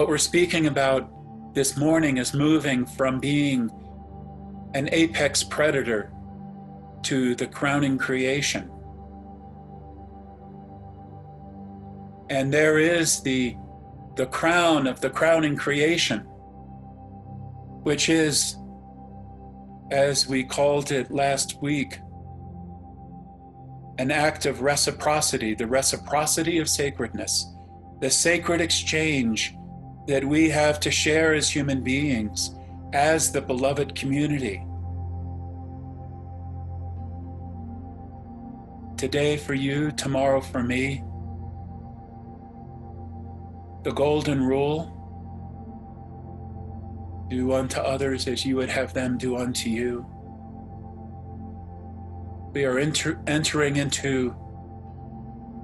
What we're speaking about this morning is moving from being an apex predator to the crowning creation. And there is the crown of the crowning creation, which is, as we called it last week, an act of reciprocity, the reciprocity of sacredness, the sacred exchange that we have to share as human beings, as the beloved community. Today for you, tomorrow for me. The golden rule, do unto others as you would have them do unto you. We are entering into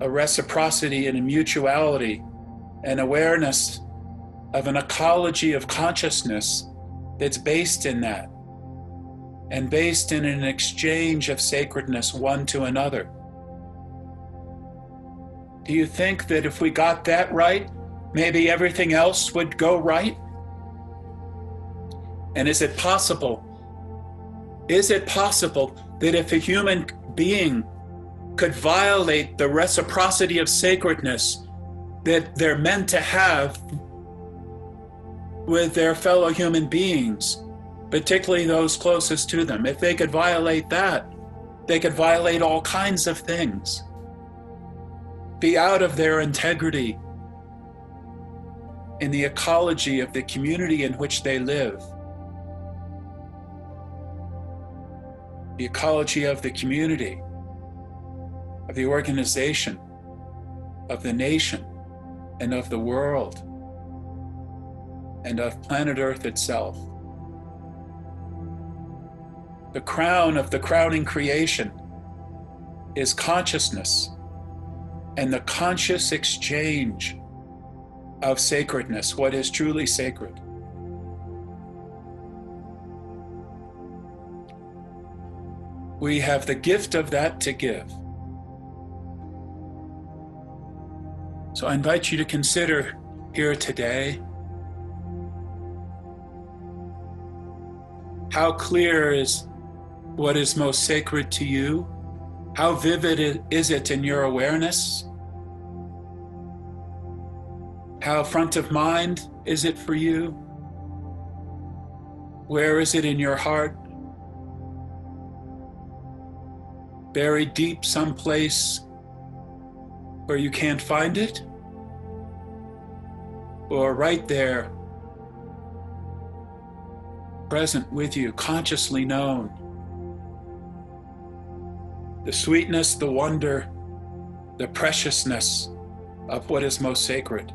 a reciprocity and a mutuality, an awareness of an ecology of consciousness that's based in that, and based in an exchange of sacredness one to another. Do you think that if we got that right, maybe everything else would go right? And is it possible? Is it possible that if a human being could violate the reciprocity of sacredness that they're meant to have with their fellow human beings, particularly those closest to them, if they could violate that, they could violate all kinds of things, be out of their integrity in the ecology of the community in which they live. The ecology of the community, of the organization, of the nation, and of the world, and of planet Earth itself. The crown of the crowning creation is consciousness and the conscious exchange of sacredness, what is truly sacred. We have the gift of that to give. So I invite you to consider here today, how clear is what is most sacred to you? How vivid is it in your awareness? How front of mind is it for you? Where is it in your heart? Buried deep someplace where you can't find it, or right there, present with you, consciously known. The sweetness, the wonder, the preciousness of what is most sacred.